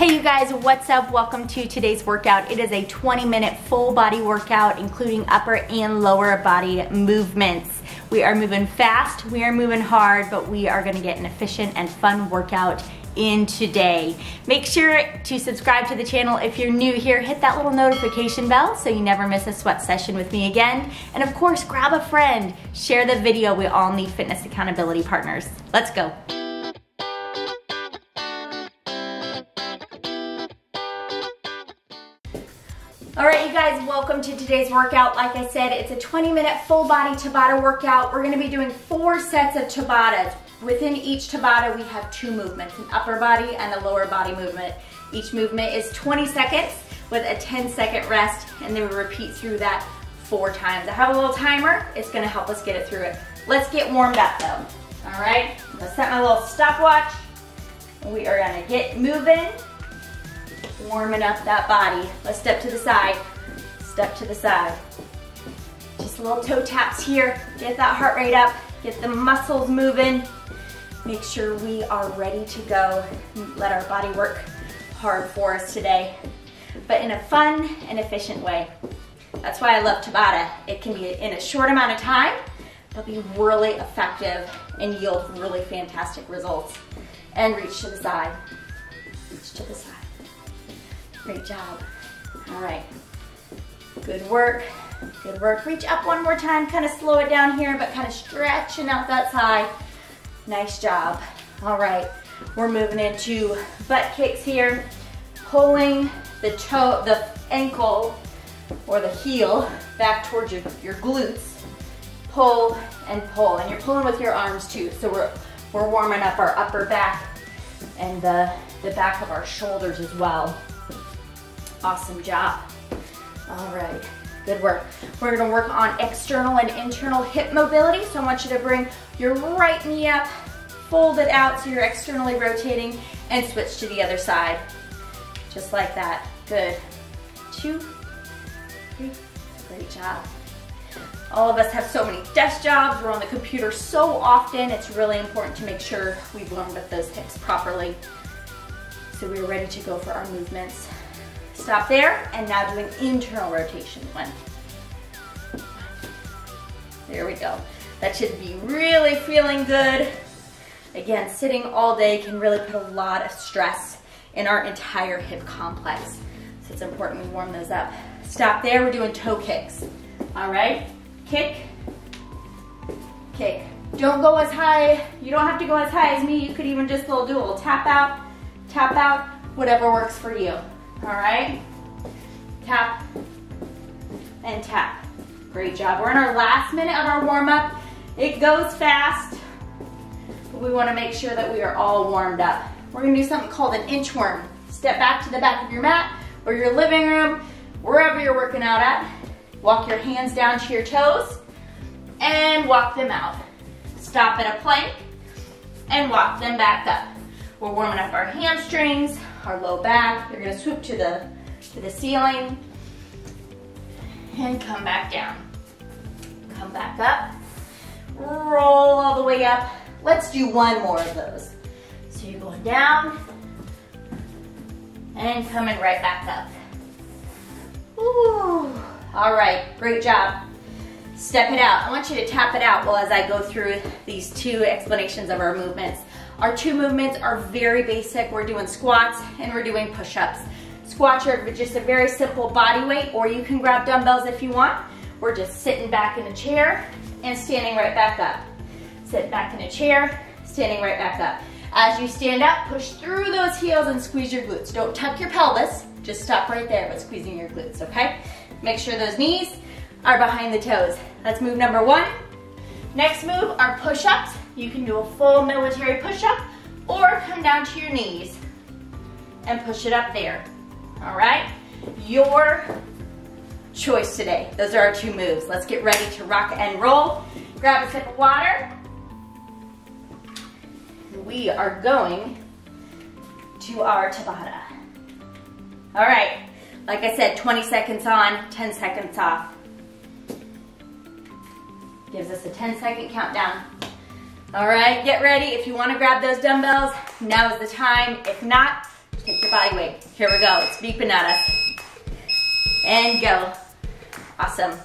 Hey you guys, what's up? Welcome to today's workout. It is a 20-minute full body workout, including upper and lower body movements. We are moving fast, we are moving hard, but we are gonna get an efficient and fun workout in today. Make sure to subscribe to the channel if you're new here. Hit that little notification bell so you never miss a sweat session with me again. And of course, grab a friend, share the video. We all need fitness accountability partners. Let's go. All right, you guys, welcome to today's workout. Like I said, it's a 20-minute full body Tabata workout. We're gonna be doing 4 sets of Tabatas. Within each Tabata, we have 2 movements, an upper body and a lower body movement. Each movement is 20 seconds with a 10-second rest, and then we repeat through that 4 times. I have a little timer. It's gonna help us get it through it. Let's get warmed up though. All right, I'm gonna set my little stopwatch. We are gonna get moving, warming up that body. Let's step to the side, step to the side. Just little toe taps here. Get that heart rate up, get the muscles moving. Make sure we are ready to go. Let our body work hard for us today, but in a fun and efficient way. That's why I love Tabata. It can be in a short amount of time, but be really effective and yield really fantastic results. And reach to the side, reach to the side. Great job. All right, good work, good work. Reach up one more time, kind of slow it down here, but kind of stretching out that side. Nice job. All right, we're moving into butt kicks here, pulling the toe, the ankle or the heel back towards your glutes. Pull and pull, and you're pulling with your arms too. So we're warming up our upper back and the back of our shoulders as well. Awesome job. All right, good work. We're gonna work on external and internal hip mobility. So I want you to bring your right knee up, fold it out so you're externally rotating, and switch to the other side. Just like that. Good. 2, 3. Great job. All of us have so many desk jobs. We're on the computer so often. It's really important to make sure we've warmed up those hips properly so we're ready to go for our movements. Stop there, and now do an internal rotation. 1. There we go. That should be really feeling good. Again, sitting all day can really put a lot of stress in our entire hip complex. So it's important we warm those up. Stop there, we're doing toe kicks. All right, kick, kick. Don't go as high, you don't have to go as high as me. You could even just do a little tap out, whatever works for you. All right, tap and tap. Great job. We're in our last minute of our warm up. It goes fast, but we wanna make sure that we are all warmed up. We're gonna do something called an inchworm. Step back to the back of your mat or your living room, wherever you're working out at. Walk your hands down to your toes and walk them out. Stop in a plank and walk them back up. We're warming up our hamstrings, our low back. You're gonna swoop to the ceiling and come back down. Come back up, roll all the way up. Let's do one more of those. So you're going down and coming right back up. Ooh, all right, great job. Step it out. I want you to tap it out as I go through these 2 explanations of our movements. Our 2 movements are very basic. We're doing squats and we're doing push-ups. Squats are just a very simple body weight, or you can grab dumbbells if you want. We're just sitting back in a chair and standing right back up. Sit back in a chair, standing right back up. As you stand up, push through those heels and squeeze your glutes. Don't tuck your pelvis, just stop right there but squeezing your glutes, okay? Make sure those knees are behind the toes. That's move number 1. Next move are push-ups. You can do a full military push-up or come down to your knees and push it up there. All right, your choice today. Those are our 2 moves. Let's get ready to rock and roll. Grab a sip of water. We are going to our Tabata. All right, like I said, 20 seconds on, 10 seconds off. Gives us a 10-second countdown. All right, get ready. If you want to grab those dumbbells, now is the time. If not, Take your body weight. Here we go. It's big pinatas. And go. Awesome.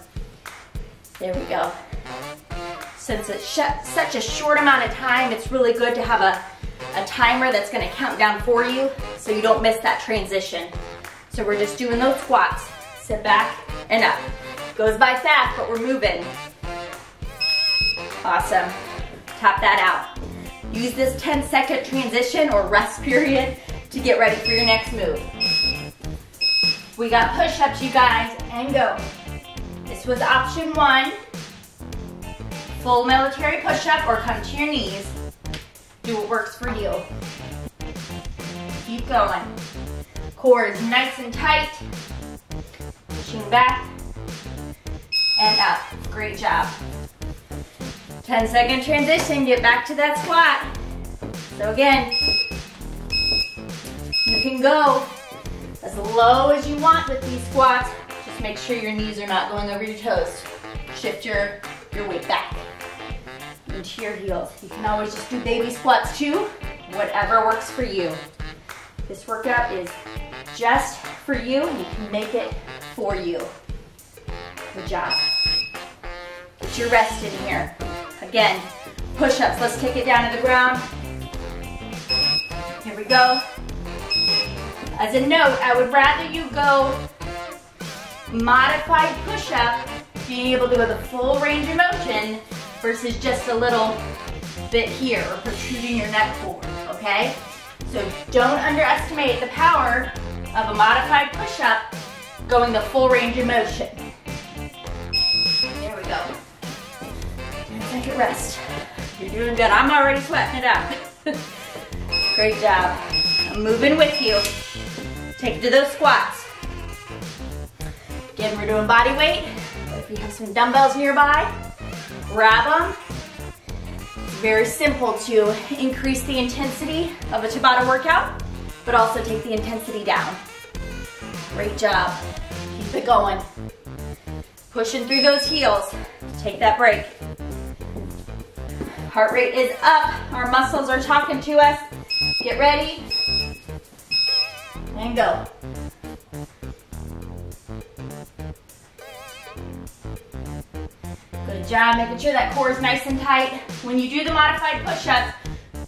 There we go. Since it's such a short amount of time, it's really good to have a timer that's going to count down for you so you don't miss that transition. So we're just doing those squats. Sit back and up. Goes by fast, but we're moving. Awesome. Tap that out. Use this 10-second transition or rest period to get ready for your next move. We got push-ups, you guys, and go. This was option one. Full military push-up or come to your knees. Do what works for you. Keep going. Core is nice and tight. Pushing back and up. Great job. 10-second transition, get back to that squat. So again, you can go as low as you want with these squats. Just make sure your knees are not going over your toes. Shift your weight back into your heels. You can always just do baby squats too, whatever works for you. This workout is just for you, and you can make it for you. Good job. Get your rest in here. Again, push-ups. Let's take it down to the ground. Here we go. As a note, I would rather you go modified push-up, being able to go the full range of motion, versus just a little bit here, or protruding your neck forward, okay? So don't underestimate the power of a modified push-up going the full range of motion. There we go. Take a rest. You're doing good. I'm already sweating it out. Great job. I'm moving with you. Take it to those squats. Again, we're doing body weight. If you have some dumbbells nearby, grab them. It's very simple to increase the intensity of a Tabata workout, but also take the intensity down. Great job. Keep it going. Pushing through those heels. Take that break. Heart rate is up. Our muscles are talking to us. Get ready. And go. Good job, making sure that core is nice and tight. When you do the modified push-ups,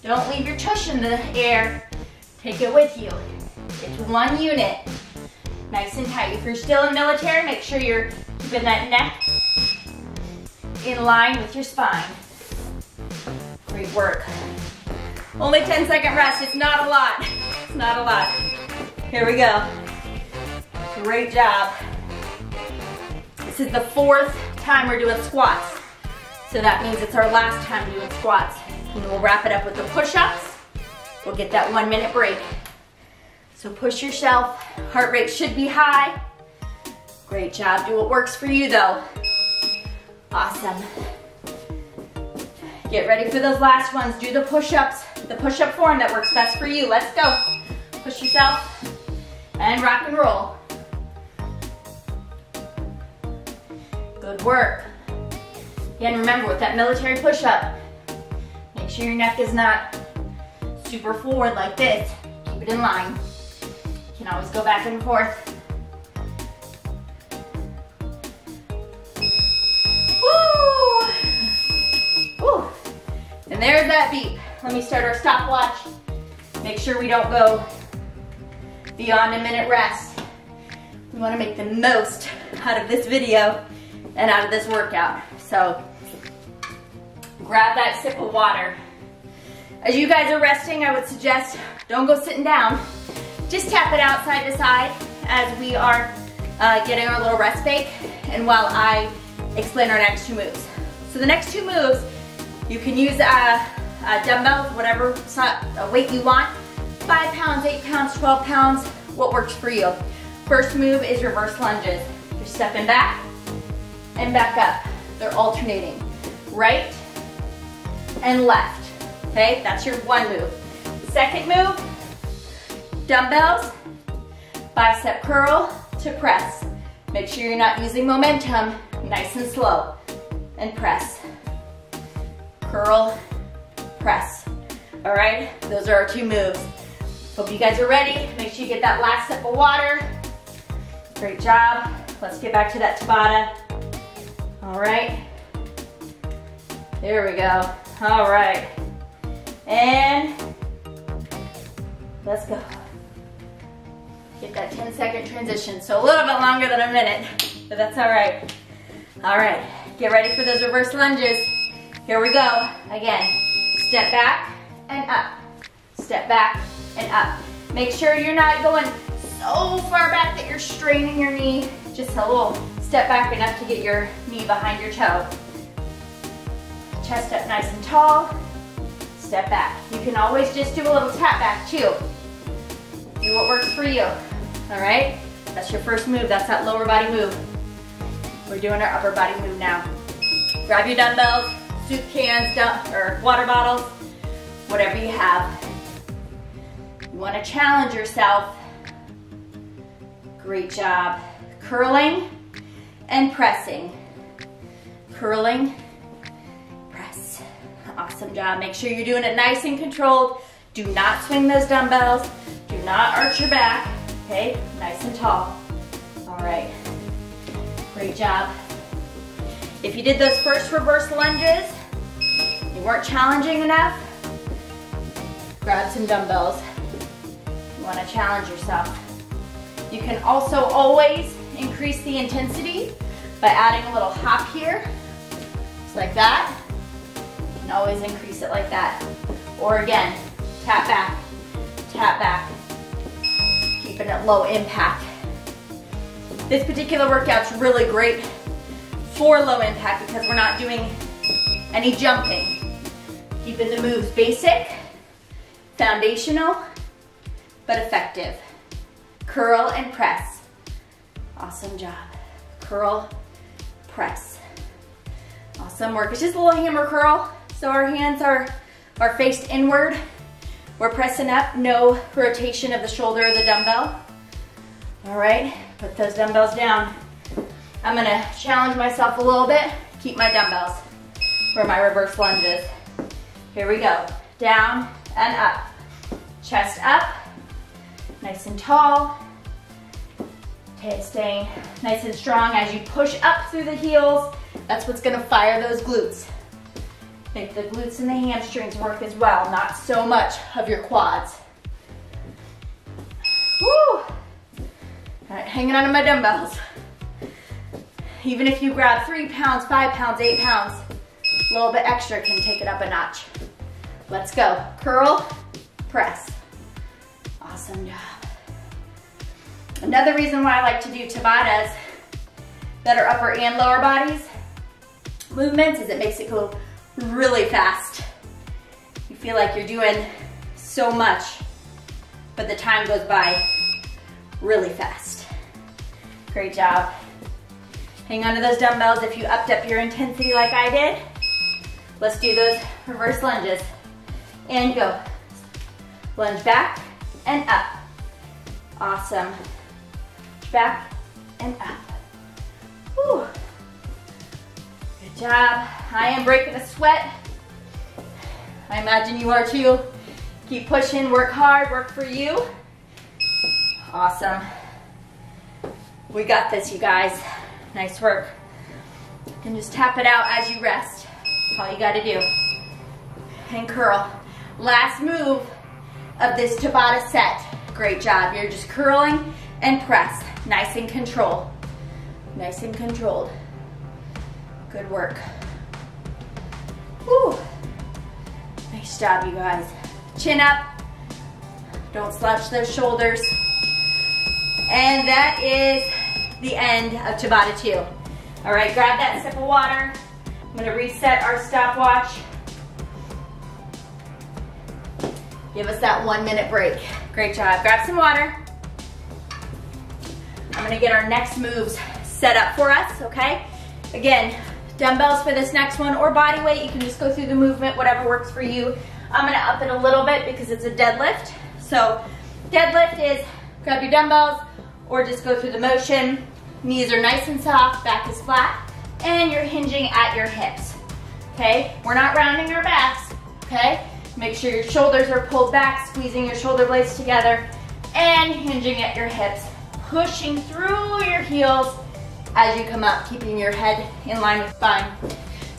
don't leave your tush in the air. Take it with you. It's one unit, nice and tight. If you're still in military, make sure you're keeping that neck in line with your spine. Great work. Only 10-second rest, it's not a lot. It's not a lot. Here we go. Great job. This is the fourth time we're doing squats. So that means it's our last time doing squats. And we'll wrap it up with the push-ups. We'll get that 1 minute break. So push yourself. Heart rate should be high. Great job. Do what works for you though. Awesome. Get ready for those last ones. Do the push-ups, the push-up form that works best for you. Let's go. Push yourself and rock and roll. Good work. Again, remember with that military push-up, make sure your neck is not super forward like this. Keep it in line. You can always go back and forth. Woo! Woo! And there's that beep. Let me start our stopwatch. Make sure we don't go beyond a minute rest. We want to make the most out of this video and out of this workout. So grab that sip of water. As you guys are resting, I would suggest don't go sitting down. Just tap it out side to side as we are getting our little rest break, and while I explain our next two moves. So the next two moves, you can use a dumbbell, whatever weight you want, 5 pounds, 8 pounds, 12 pounds, what works for you. First move is reverse lunges. You're stepping back and back up. They're alternating, right and left. Okay, that's your one move. Second move, dumbbells, bicep curl to press. Make sure you're not using momentum, nice and slow, and press. Curl, press. All right, those are our two moves. Hope you guys are ready. Make sure you get that last sip of water. Great job. Let's get back to that Tabata. All right. There we go. All right. And let's go. Get that 10-second transition. So a little bit longer than a minute, but that's all right. All right. Get ready for those reverse lunges. Here we go. Again, step back and up. Step back and up. Make sure you're not going so far back that you're straining your knee. Just a little step back enough to get your knee behind your toe. Chest up nice and tall. Step back. You can always just do a little tap back too. Do what works for you. All right? That's your first move. That's that lower body move. We're doing our upper body move now. Grab your dumbbells, soup cans, or water bottles, whatever you have. You want to challenge yourself. Great job. Curling and pressing. Curling, press. Awesome job. Make sure you're doing it nice and controlled. Do not swing those dumbbells. Do not arch your back. Okay, nice and tall. All right. Great job. If you did those first reverse lunges, you weren't challenging enough, grab some dumbbells. You want to challenge yourself. You can also always increase the intensity by adding a little hop here, just like that. You can always increase it like that. Or again, tap back, tap back. Keeping it low impact. This particular workout's really great for low impact because we're not doing any jumping. Keeping the moves basic, foundational, but effective. Curl and press. Awesome job. Curl, press. Awesome work. It's just a little hammer curl. So our hands are faced inward. We're pressing up, no rotation of the shoulder or the dumbbell. All right. Put those dumbbells down. I'm gonna challenge myself a little bit. Keep my dumbbells for my reverse lunges. Here we go. Down and up. Chest up, nice and tall. Okay, staying nice and strong as you push up through the heels. That's what's gonna fire those glutes. Make the glutes and the hamstrings work as well, not so much of your quads. Woo! All right, hanging on to my dumbbells. Even if you grab 3 pounds, 5 pounds, 8 pounds, a little bit extra can take it up a notch. Let's go. Curl, press. Awesome job. Another reason why I like to do Tabatas that are upper and lower bodies movements is it makes it go really fast. You feel like you're doing so much, but the time goes by really fast. Great job. Hang on to those dumbbells if you upped up your intensity like I did. Let's do those reverse lunges. And go. Lunge back and up. Awesome. Back and up. Whew. Good job. I am breaking a sweat. I imagine you are too. Keep pushing, work hard, work for you. Awesome. We got this, you guys. Nice work. You can just tap it out as you rest. That's all you got to do. And curl. Last move of this Tabata set. Great job. You're just curling and press. Nice and controlled. Nice and controlled. Good work. Woo. Nice job, you guys. Chin up. Don't slouch those shoulders. And that is the end of Tabata 2. All right, grab that sip of water. I'm gonna reset our stopwatch. Give us that 1 minute break. Great job, grab some water. I'm gonna get our next moves set up for us, okay? Again, dumbbells for this next one or body weight. You can just go through the movement, whatever works for you. I'm gonna up it a little bit because it's a deadlift. So deadlift is grab your dumbbells, or just go through the motion. Knees are nice and soft, back is flat, and you're hinging at your hips, okay? We're not rounding our backs, okay? Make sure your shoulders are pulled back, squeezing your shoulder blades together and hinging at your hips, pushing through your heels as you come up, keeping your head in line with spine.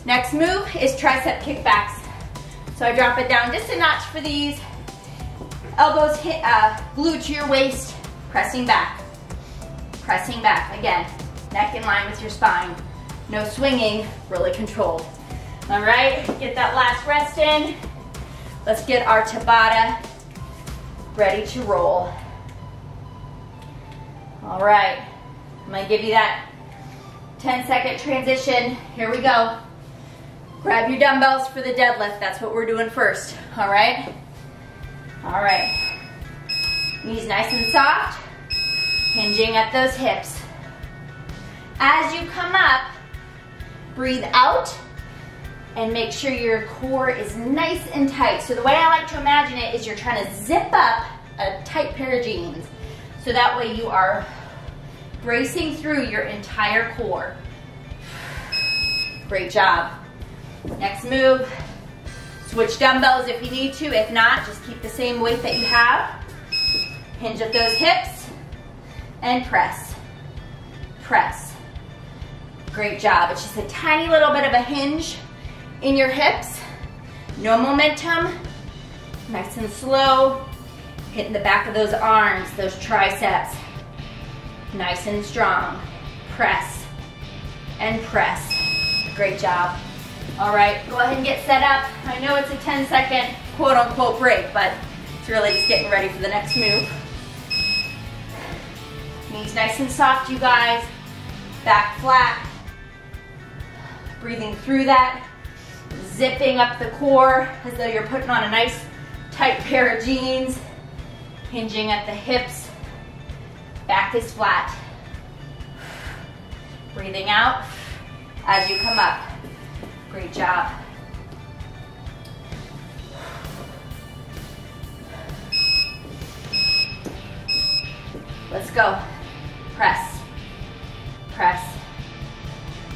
Next move is tricep kickbacks. So I drop it down just a notch for these. Elbows hit, glued to your waist, pressing back, again, neck in line with your spine. No swinging, really controlled. All right, get that last rest in. Let's get our Tabata ready to roll. All right, I'm gonna give you that 10-second transition. Here we go. Grab your dumbbells for the deadlift. That's what we're doing first, all right? All right, knees nice and soft, hinging at those hips. As you come up, breathe out and make sure your core is nice and tight. So the way I like to imagine it is you're trying to zip up a tight pair of jeans. So that way you are bracing through your entire core. Great job. Next move. Switch dumbbells if you need to. If not, just keep the same weight that you have. Hinge at those hips and press. Press. Great job. It's just a tiny little bit of a hinge in your hips. No momentum. Nice and slow. Hitting the back of those arms, those triceps. Nice and strong. Press and press. Great job. All right, go ahead and get set up. I know it's a 10-second quote-unquote break, but it's really just getting ready for the next move. Knees nice and soft, you guys. Back flat. Breathing through that. Zipping up the core as though you're putting on a nice tight pair of jeans. Hinging at the hips. Back is flat. Breathing out as you come up. Great job. Let's go. Press. Press.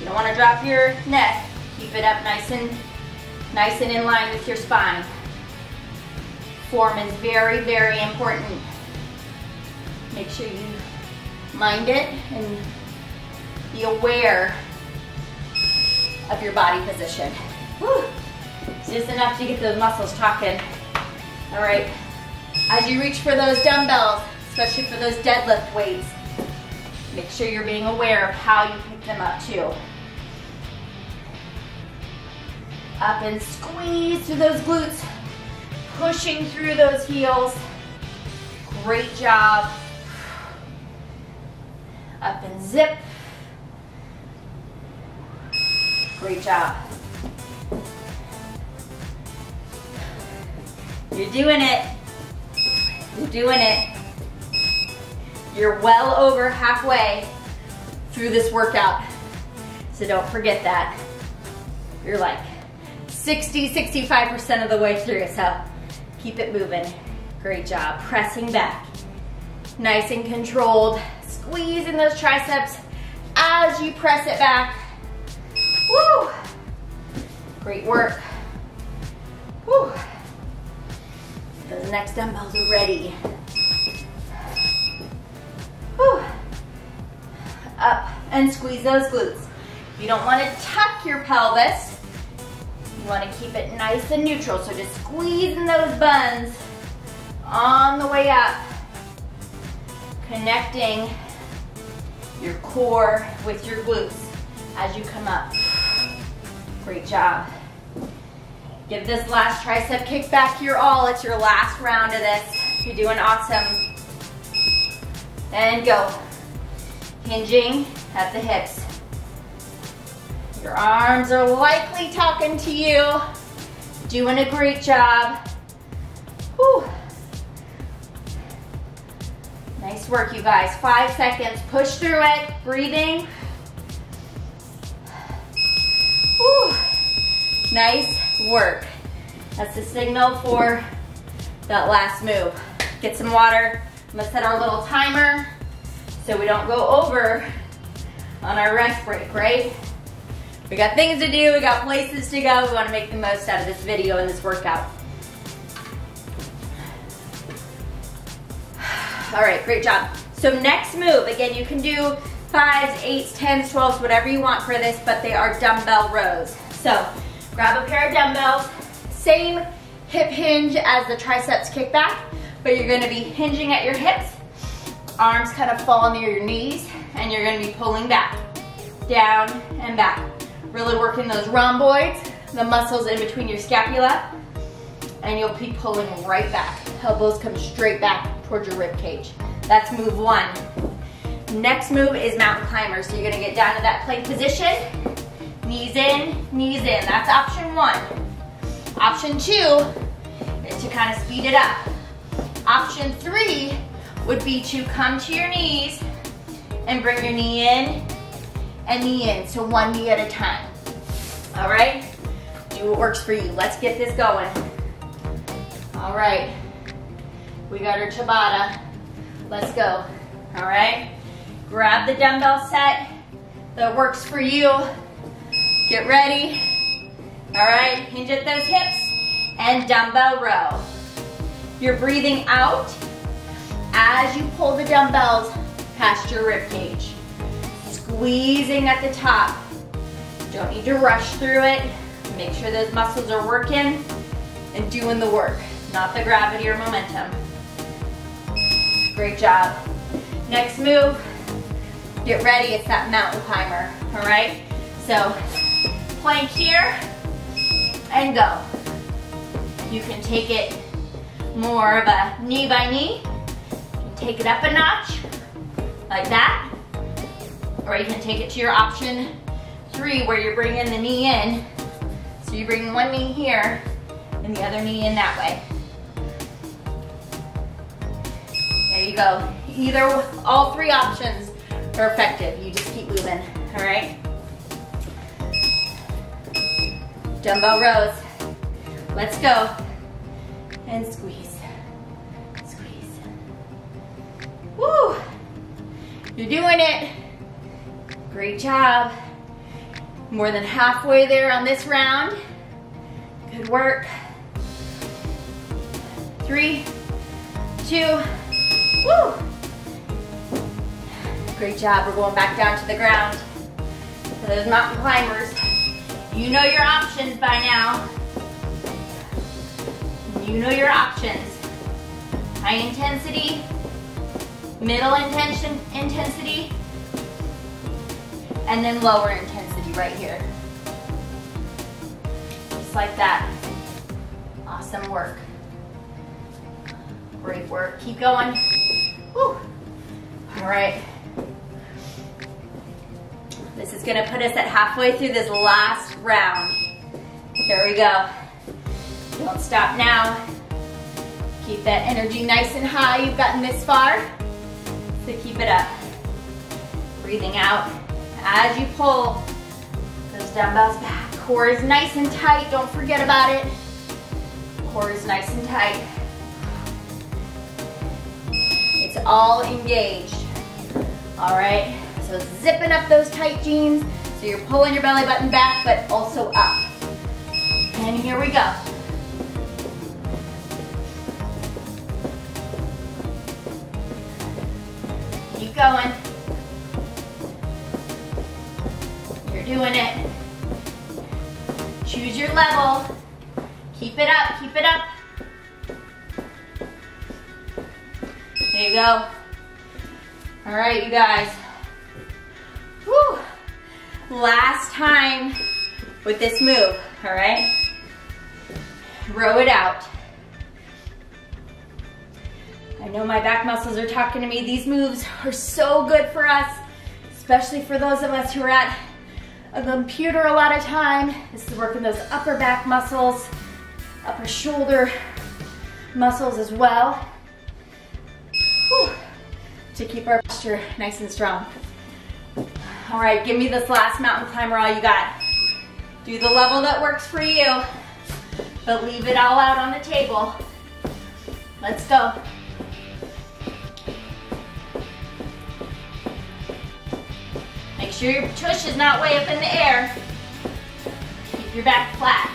You don't want to drop your neck. Keep it up nice and in line with your spine. Form is very, very important. Make sure you mind it and be aware of your body position. Whew. It's just enough to get those muscles talking. All right, as you reach for those dumbbells, especially for those deadlift weights, make sure you're being aware of how you pick them up too. Up and squeeze through those glutes, pushing through those heels. Great job. Up and zip. Great job. You're doing it. You're doing it. You're well over halfway through this workout. So don't forget that. You're like 65% of the way through. So keep it moving. Great job. Pressing back. Nice and controlled. Squeeze in those triceps as you press it back. Woo! Great work. Woo! Those next dumbbells are ready. Woo! Up and squeeze those glutes. You don't want to tuck your pelvis. You want to keep it nice and neutral. So just squeezing those buns on the way up. Connecting your core with your glutes as you come up. Great job. Give this last tricep kickback your all. It's your last round of this. You're doing awesome. And go. Hinging at the hips. Your arms are likely talking to you. Doing a great job. Whew. Nice work, you guys. 5 seconds. Push through it. Breathing. Whew. Nice work. That's the signal for that last move. Get some water. I'm gonna set our little timer so we don't go over on our rest break, right? We got things to do, we got places to go, we wanna make the most out of this video and this workout. All right, great job. So next move, again, you can do 5s, 8s, 10s, 12s, whatever you want for this, but they are dumbbell rows. So grab a pair of dumbbells, same hip hinge as the triceps kickback, but you're gonna be hinging at your hips, arms kind of fall near your knees, and you're gonna be pulling back, down and back. Really working those rhomboids, the muscles in between your scapula, and you'll be pulling right back. Elbows come straight back towards your rib cage. That's move one. Next move is mountain climber. So you're gonna get down to that plank position. Knees in, knees in. That's option one. Option two is to kind of speed it up. Option three would be to come to your knees and bring your knee in and knee in. So one knee at a time. All right? Do what works for you. Let's get this going. All right. We got our Tabata. Let's go. All right? Grab the dumbbell set that works for you. Get ready. All right, hinge at those hips and dumbbell row. You're breathing out as you pull the dumbbells past your rib cage. Squeezing at the top. Don't need to rush through it. Make sure those muscles are working and doing the work, not the gravity or momentum. Great job. Next move, get ready, it's that mountain climber, all right? So, plank here, and go. You can take it more of a knee by knee, you can take it up a notch, like that, or you can take it to your option three, where you're bringing the knee in, so you bring one knee here, and the other knee in that way. There you go. Either, all three options are effective. You just keep moving, all right? Dumbbell rows. Let's go. And squeeze, squeeze. Woo! You're doing it. Great job. More than halfway there on this round. Good work. 3, 2, woo! Great job, we're going back down to the ground. For those mountain climbers, you know your options by now. You know your options. High intensity, middle intensity, and then lower intensity right here. Just like that. Awesome work. Great work, keep going. Woo. All right. This is gonna put us at halfway through this last round. There we go. Don't stop now. Keep that energy nice and high. You've gotten this far, so keep it up. Breathing out as you pull those dumbbells back. Core is nice and tight, don't forget about it. Core is nice and tight. It's all engaged. All right, so zipping up those tight jeans, so you're pulling your belly button back, but also up. And here we go. Keep going. You're doing it. Choose your level. Keep it up, keep it up. There you go. All right, you guys. Woo. Last time with this move, all right? Row it out. I know my back muscles are talking to me. These moves are so good for us, especially for those of us who are at a computer a lot of time. This is working those upper back muscles, upper shoulder muscles as well, to keep our posture nice and strong. All right, give me this last mountain climber all you got. Do the level that works for you, but leave it all out on the table. Let's go. Make sure your tush is not way up in the air. Keep your back flat.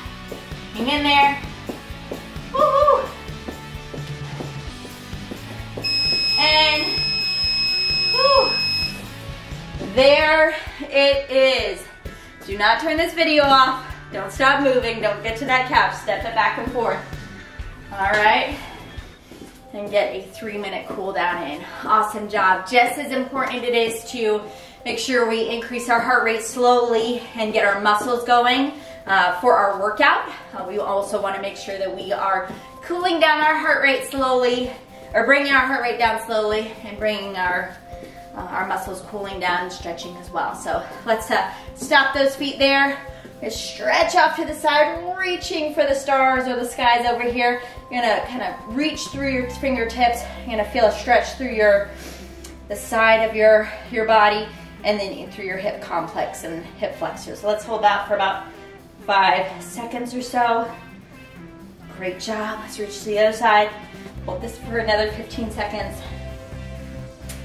Hang in there. Woo-hoo. And There it is. Do not turn this video off. Don't stop moving. Don't get to that couch. Step it back and forth. All right. And get a 3-minute cool down in. Awesome job. Just as important it is to make sure we increase our heart rate slowly and get our muscles going for our workout. We also want to make sure that we are cooling down our heart rate slowly, or bringing our heart rate down slowly and bringing our muscles cooling down and stretching as well. So let's stop those feet there. We're gonna stretch off to the side, reaching for the stars or the skies over here. You're gonna kind of reach through your fingertips. You're gonna feel a stretch through the side of your body and then in through your hip complex and hip flexors. So let's hold that for about 5 seconds or so. Great job. Let's reach to the other side. Hold this for another 15 seconds.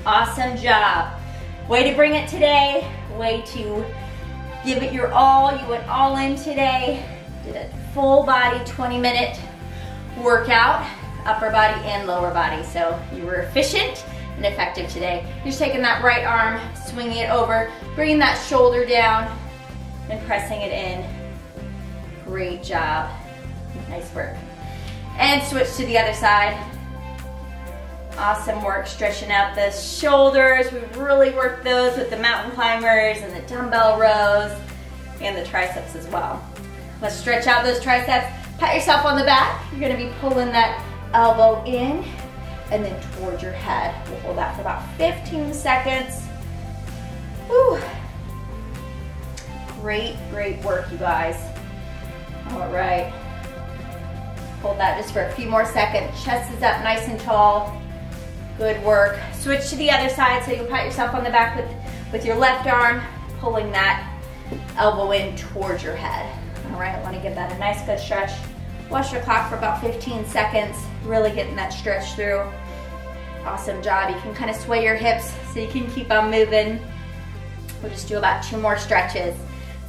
Awesome job. Way to bring it today. Way to give it your all. You went all in today. Did a full body 20-minute workout, upper body and lower body. So you were efficient and effective today. You're taking that right arm, swinging it over, bringing that shoulder down and pressing it in. Great job. Nice work. And switch to the other side. Awesome work stretching out the shoulders. We've really worked those with the mountain climbers and the dumbbell rows and the triceps as well. Let's stretch out those triceps. Pat yourself on the back. You're going to be pulling that elbow in and then towards your head. We'll hold that for about 15 seconds. Whew. Great, great work, you guys. All right. Hold that just for a few more seconds. Chest is up nice and tall. Good work. Switch to the other side, so you'll pat yourself on the back with your left arm, pulling that elbow in towards your head. All right, I want to give that a nice good stretch. Watch your clock for about 15 seconds, really getting that stretch through. Awesome job. You can kind of sway your hips so you can keep on moving. We'll just do about 2 more stretches.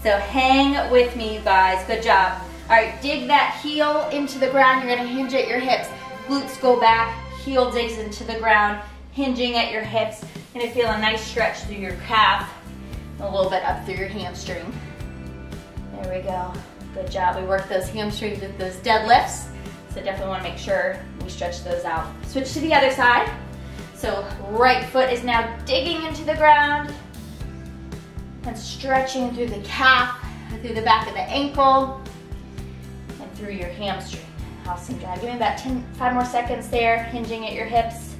So hang with me, you guys. Good job. All right, dig that heel into the ground. You're going to hinge at your hips. Glutes go back. Heel digs into the ground, hinging at your hips. You're gonna feel a nice stretch through your calf, a little bit up through your hamstring. There we go. Good job. We worked those hamstrings with those deadlifts, so definitely wanna make sure we stretch those out. Switch to the other side. So right foot is now digging into the ground and stretching through the calf, through the back of the ankle, and through your hamstring. Awesome job. Give me about 5 more seconds there, hinging at your hips.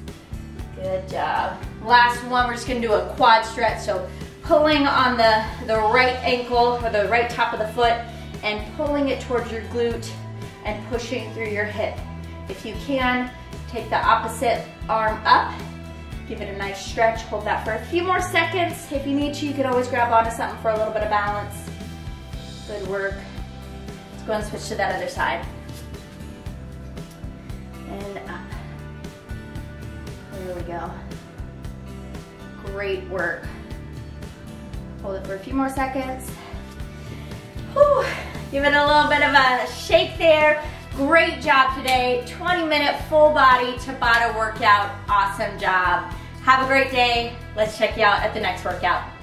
Good job. Last one, we're just going to do a quad stretch. So pulling on the right ankle or the right top of the foot and pulling it towards your glute and pushing through your hip. If you can, take the opposite arm up. Give it a nice stretch. Hold that for a few more seconds. If you need to, you can always grab onto something for a little bit of balance. Good work. Let's go and switch to that other side. And up. There we go. Great work. Hold it for a few more seconds. Whew. Give it a little bit of a shake there. Great job today. 20-minute full body Tabata workout. Awesome job. Have a great day. Let's check you out at the next workout.